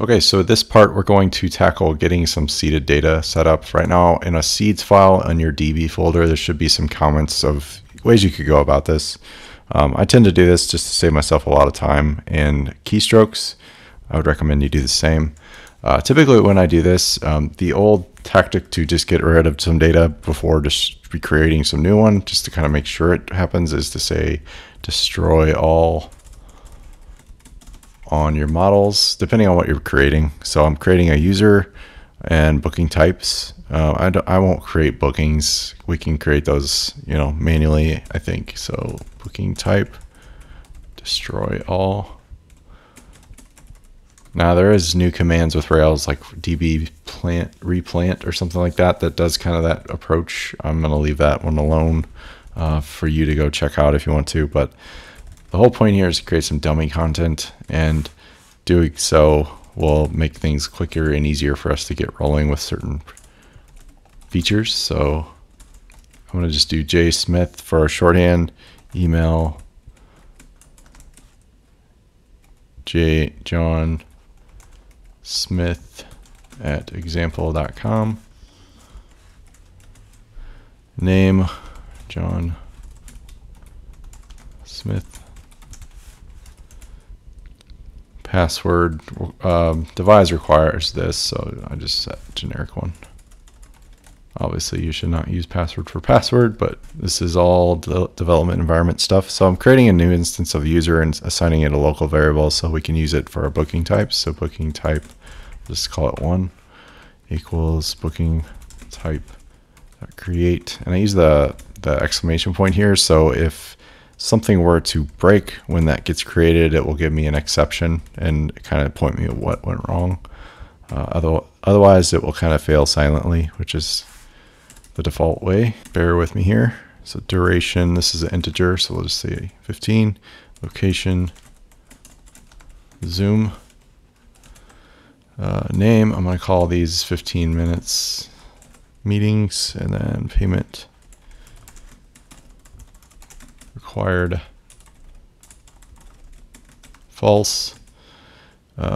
Okay, so this part we're going to tackle getting some seeded data set up. Right now in a seeds file in your DB folder, there should be some comments of ways you could go about this. I tend to do this just to save myself a lot of time and keystrokes. I would recommend you do the same. Typically when I do this, the old tactic to just get rid of some data before just recreating some new one, just to kind of make sure it happens, is to say destroy all on your models, depending on what you're creating. So I'm creating a user and booking types. I won't create bookings. We can create those, you know, manually, I think. So booking type, destroy all. Now there is new commands with Rails like DB plant, replant or something like that, that does kind of that approach. I'm gonna leave that one alone for you to go check out if you want to, but the whole point here is to create some dummy content, and doing so will make things quicker and easier for us to get rolling with certain features. So I'm going to just do J Smith for our shorthand, email J John Smith at example.com, name John Smith, password, device requires this, so I just set generic one. Obviously you should not use password for password, but this is all development environment stuff. So I'm creating a new instance of the user and assigning it a local variable so we can use it for our booking types. So booking type, just call it one, equals booking type create, and I use the exclamation point here. So if something were to break when that gets created, it will give me an exception and kind of point me at what went wrong. Otherwise it will kind of fail silently, which is the default way. Bear with me here. So duration, this is an integer, so we'll just say 15. Location, zoom. Name, I'm going to call these 15 minutes meetings, and then payment required false.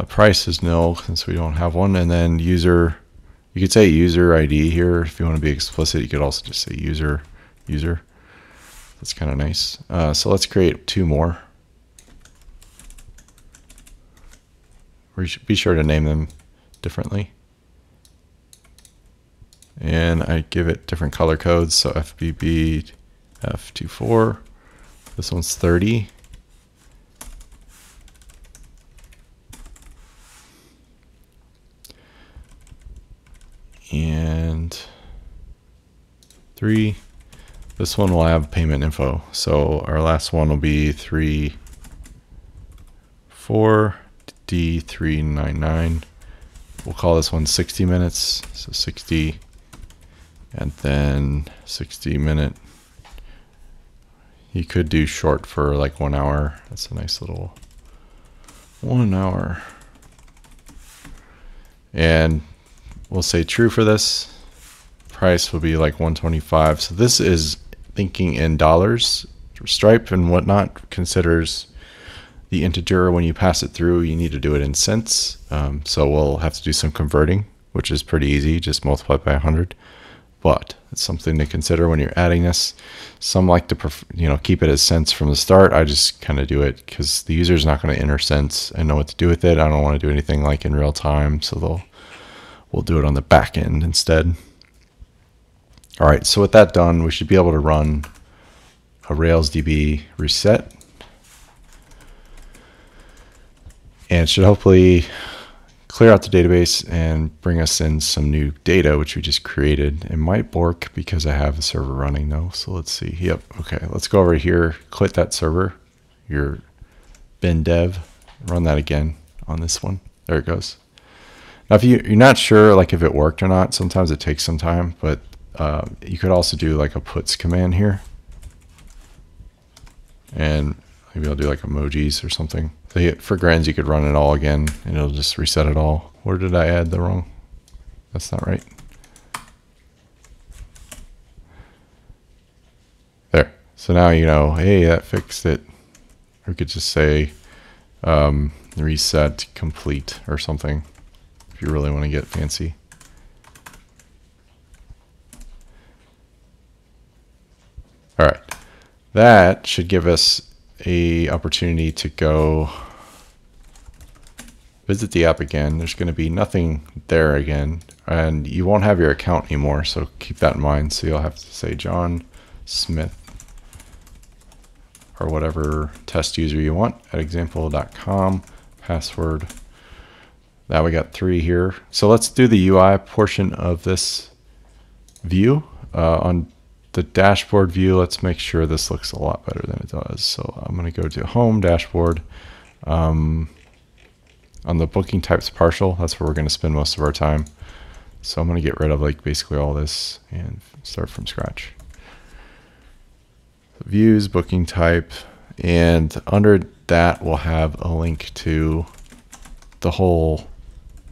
Price is nil since we don't have one, and then user, you could say user ID here if you want to be explicit. You could also just say user. That's kind of nice. So let's create two more. We should be sure to name them differently, and I give it different color codes. So FBB F24. This one's 30. And 3. This one will have payment info. So our last one will be 3 4 D 399. We'll call this one 60 minutes. So 60, and then 60 minute. You could do short for like 1 hour. That's a nice little 1 hour. And we'll say true for this. Price will be like 125. So this is thinking in dollars. Stripe and whatnot considers the integer. When you pass it through, you need to do it in cents. So we'll have to do some converting, which is pretty easy. Just multiply by 100. But it's something to consider when you're adding this. Some like to, you know, keep it as cents from the start. I just kind of do it because the user is not going to enter cents and know what to do with it. I don't want to do anything like in real time, so we'll do it on the back end instead. All right, so with that done, we should be able to run a Rails DB reset, and it should hopefully clear out the database and bring us in some new data, which we just created. It might bork because I have a server running though. So let's see. Yep. Okay. Let's go over here, quit that server, your bin dev, run that again on this one. There it goes. Now, if you're not sure, like if it worked or not, sometimes it takes some time, but you could also do like a puts command here, and maybe I'll do like emojis or something. For grins, you could run it all again and it'll just reset it all. Where did I add the wrong? That's not right. There. So now you know, hey, that fixed it. Or we could just say reset complete or something if you really want to get fancy. All right, that should give us an opportunity to go visit the app again. There's going to be nothing there again, and you won't have your account anymore, so keep that in mind. So you'll have to say John Smith or whatever test user you want at example.com password. Now we got 3 here. So let's do the UI portion of this view. On the dashboard view, let's make sure this looks a lot better than it does. So I'm going to go to home dashboard. On the booking types partial, that's where we're going to spend most of our time. So I'm going to get rid of like basically all this and start from scratch. Views, booking type, and under that we'll have a link to the whole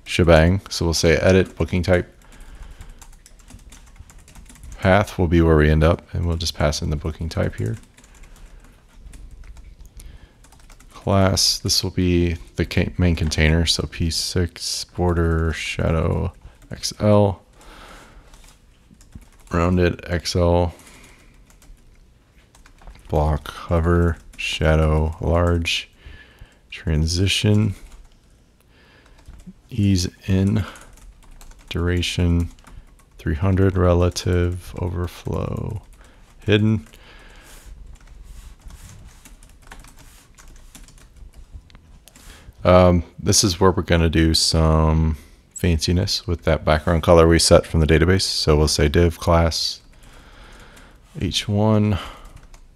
shebang. So we'll say edit booking type. Path will be where we end up, and we'll just pass in the booking type here. Class, this will be the main container, so P6, border, shadow, XL, rounded XL, block, hover, shadow, large, transition, ease in, duration, 300, relative, overflow, hidden. This is where we're going to do some fanciness with that background color we set from the database. So we'll say div class h1.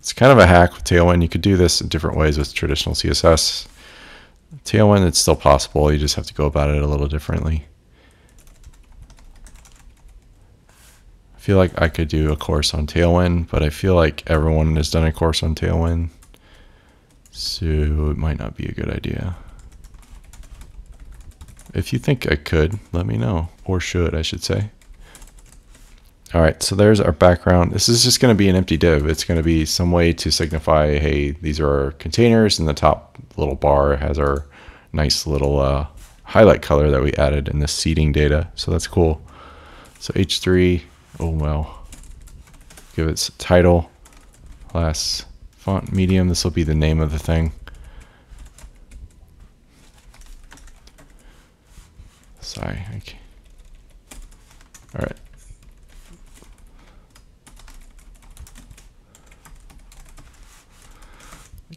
It's kind of a hack with Tailwind. You could do this in different ways with traditional CSS. Tailwind, it's still possible. You just have to go about it a little differently. I feel like I could do a course on Tailwind, but I feel like everyone has done a course on Tailwind, so it might not be a good idea. If you think I could, let me know, or should, I should say. All right, so there's our background. This is just going to be an empty div. It's going to be some way to signify, hey, these are our containers, and the top little bar has our nice little highlight color that we added in the seeding data. So that's cool. So H3, oh well, give it title, class, font, medium. This will be the name of the thing. Sorry. Okay. All right.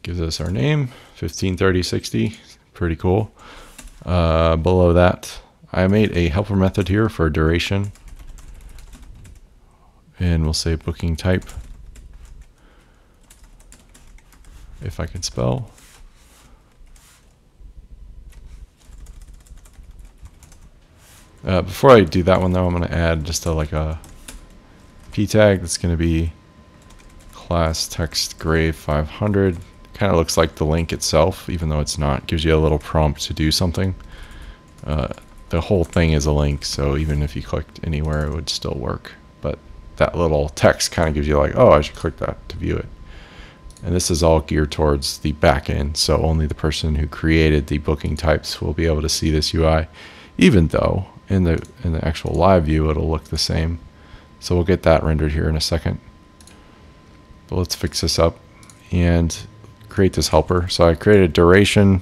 Gives us our name, 153060, pretty cool. Below that, I made a helper method here for duration, and we'll say booking type, if I can spell. Before I do that one though, I'm going to add just a p tag that's going to be class text grave 500. Kind of looks like the link itself, even though it's not. Gives you a little prompt to do something. The whole thing is a link, so even if you clicked anywhere, it would still work. But that little text kind of gives you like, oh, I should click that to view it. And this is all geared towards the back end, so only the person who created the booking types will be able to see this UI, even though in the actual live view, it'll look the same. So we'll get that rendered here in a second. But let's fix this up and create this helper. So I created a duration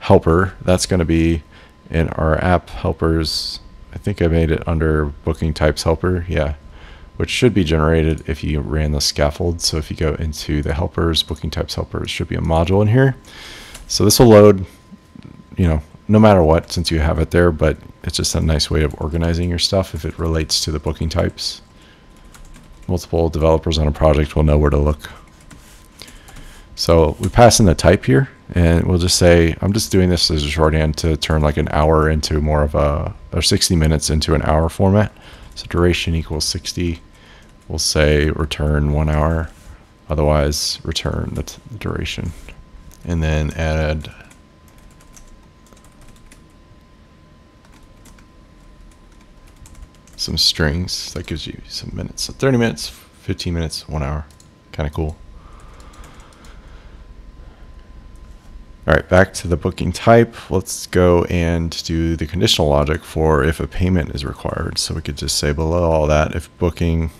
helper. That's going to be in our app helpers. I think I made it under booking types helper. Yeah, which should be generated if you ran the scaffold. So if you go into the helpers, booking types helpers, should be a module in here. So this will load, you know, no matter what, since you have it there, but it's just a nice way of organizing your stuff if it relates to the booking types. Multiple developers on a project will know where to look. So we pass in the type here, and we'll just say, I'm just doing this as a shorthand to turn like an hour into more of a, or 60 minutes into an hour format. So duration equals 60. We'll say return 1 hour, otherwise return the duration. And then add some strings. That gives you some minutes. So 30 minutes, 15 minutes, 1 hour. Kind of cool. All right, back to the booking type. Let's go and do the conditional logic for if a payment is required. So we could just say below all that, if booking.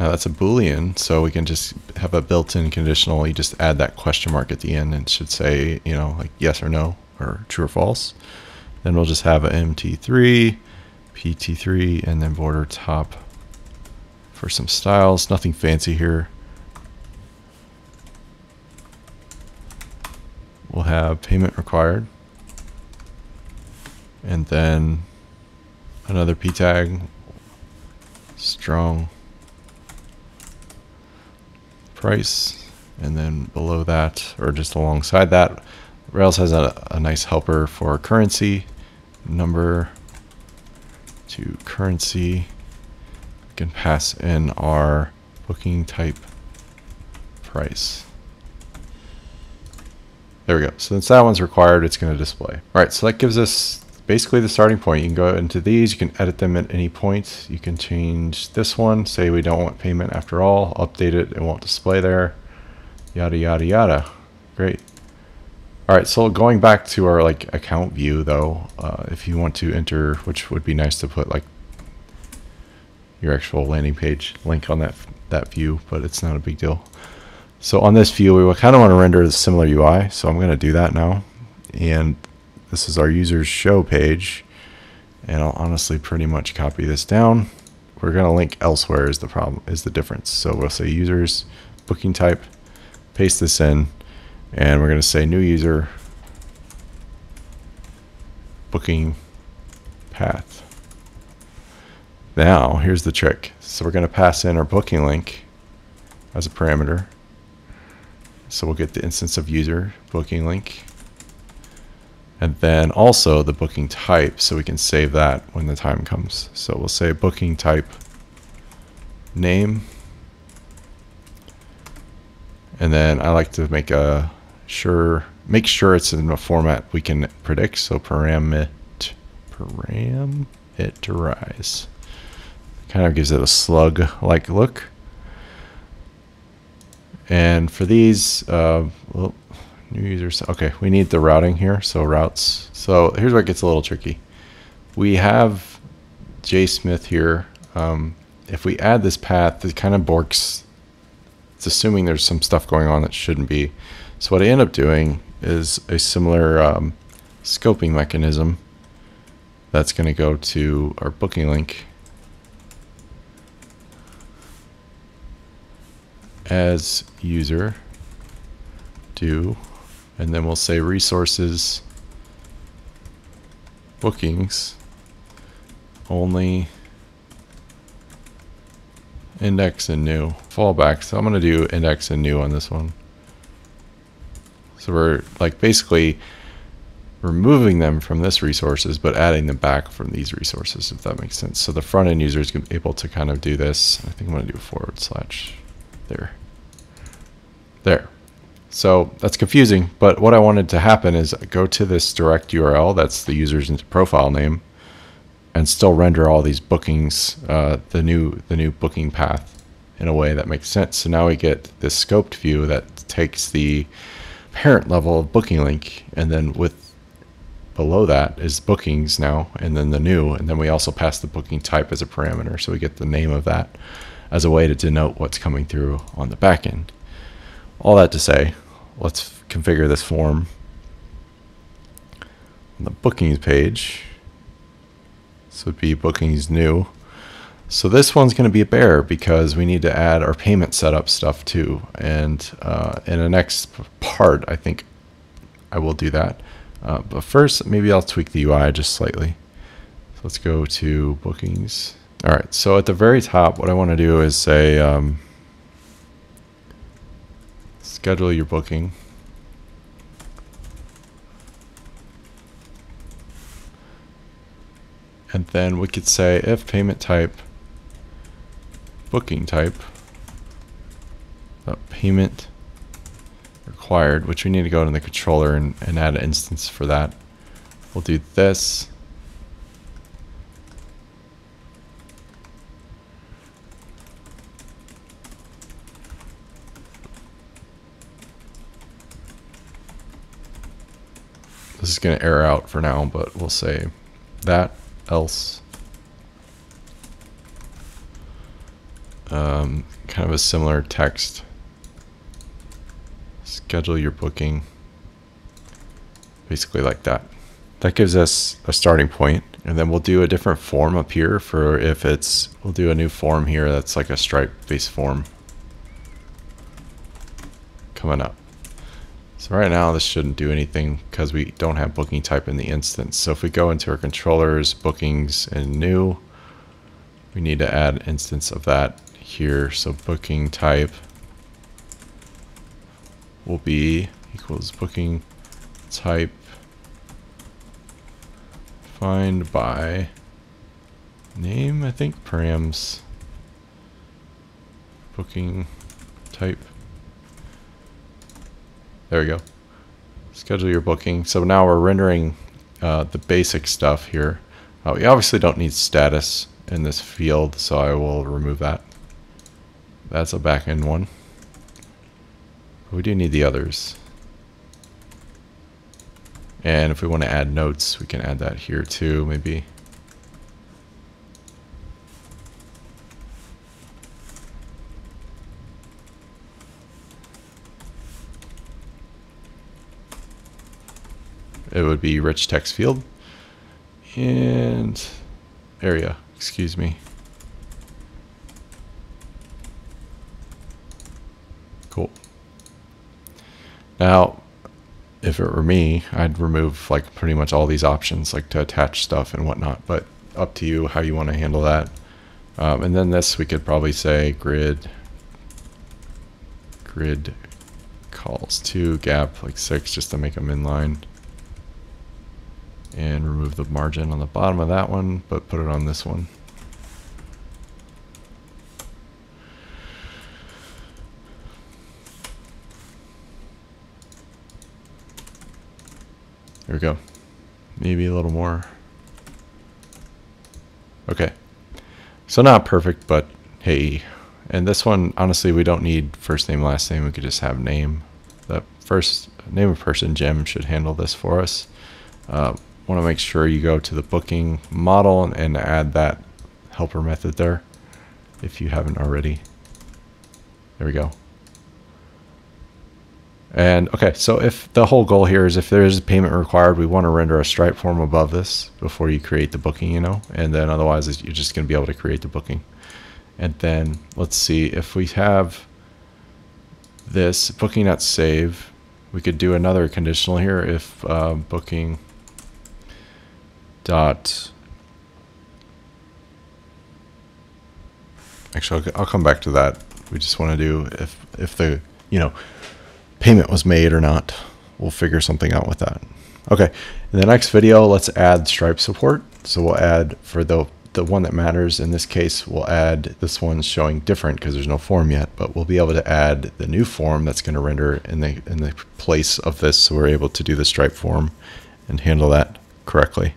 Now that's a Boolean, so we can just have a built-in conditional. You just add that question mark at the end and it should say, you know, like yes or no, or true or false. Then we'll just have an MT3, PT3, and then border top for some styles. Nothing fancy here. We'll have payment required, and then another p tag, strong price, and then below that, or just alongside that, Rails has a nice helper for currency, number to currency. We can pass in our booking type price. There we go. So since that one's required, it's going to display. All right, so that gives us basically the starting point. You can go into these, you can edit them at any point. You can change this one, say we don't want payment after all, update it, it won't display there, yada, yada, yada. Great. All right, so going back to our like account view though, if you want to enter, which would be nice to put like your actual landing page link on that view, but it's not a big deal. So on this view, we will kind of want to render a similar UI. So I'm going to do that now. And this is our user's show page. And I'll honestly pretty much copy this down. We're going to link elsewhere is the problem, is the difference. So we'll say users, booking type, paste this in, and we're going to say new user, booking path. Now here's the trick. So we're going to pass in our booking link as a parameter. So we'll get the instance of user booking link, and then also the booking type. So we can save that when the time comes. So we'll say booking type name. And then I like to make sure it's in a format we can predict. So parameterize. Kind of gives it a slug-like look. And for these new users, okay, we need the routing here, so routes. So here's where it gets a little tricky. We have JSmith here. If we add this path, it kind of borks. It's assuming there's some stuff going on that shouldn't be. So what I end up doing is a similar scoping mechanism that's going to go to our booking link as user do, and then we'll say resources bookings only index and new fallback. So I'm going to do index and new on this one. So we're like basically removing them from this resources, but adding them back from these resources, if that makes sense. So the front end user is able to kind of do this. I think I'm going to do a / there. So that's confusing, but what I wanted to happen is go to this direct URL, that's the user's profile name, and still render all these bookings, the new booking path in a way that makes sense. So now we get this scoped view that takes the parent level of booking link, and then with below that is bookings now, and then the new, and then we also pass the booking type as a parameter, so we get the name of that as a way to denote what's coming through on the back end. All that to say, let's configure this form on the bookings page. This would be bookings new. So this one's going to be a bear because we need to add our payment setup stuff too. And in the next part, I think I will do that. But first, maybe I'll tweak the UI just slightly. So let's go to bookings. All right, so at the very top, what I want to do is say schedule your booking. And then we could say if payment type, booking type, payment required, which we need to go to the controller and add an instance for that. We'll do this. This is going to error out for now, but we'll say that else. Kind of a similar text. Schedule your booking. Basically like that. That gives us a starting point, and then we'll do a different form up here for if it's, we'll do a new form here that's like a Stripe based form coming up. So right now this shouldn't do anything because we don't have booking type in the instance. So if we go into our controllers, bookings, and new, we need to add instance of that here. So booking type will be equals booking type find by name, I think, params booking type. There we go. Schedule your booking. So now we're rendering the basic stuff here. We obviously don't need status in this field, so I will remove that. That's a back-end one. We do need the others. And if we want to add notes, we can add that here too, maybe. It would be rich text field and area, excuse me. Cool. Now, if it were me, I'd remove like pretty much all these options, like to attach stuff and whatnot, but up to you how you want to handle that. And then this, we could probably say grid calls to gap like 6 just to make them inline, and remove the margin on the bottom of that one, but put it on this one. There we go. Maybe a little more. Okay. So not perfect, but hey. And this one, honestly, we don't need first name, last name. We could just have name. The first name of person, Gem, should handle this for us. Want to make sure you go to the booking model and add that helper method there if you haven't already. There we go. And okay, so if the whole goal here is if there is a payment required, we want to render a Stripe form above this before you create the booking, you know, and then otherwise you're just going to be able to create the booking. And then let's see if we have this booking.save, we could do another conditional here if booking dot. Actually, I'll come back to that. We just want to do if the, you know, payment was made or not. We'll figure something out with that. Okay, in the next video, let's add Stripe support. So we'll add for the one that matters. In this case, we'll add this one showing different because there's no form yet, but we'll be able to add the new form that's going to render in the place of this. So we're able to do the Stripe form and handle that correctly.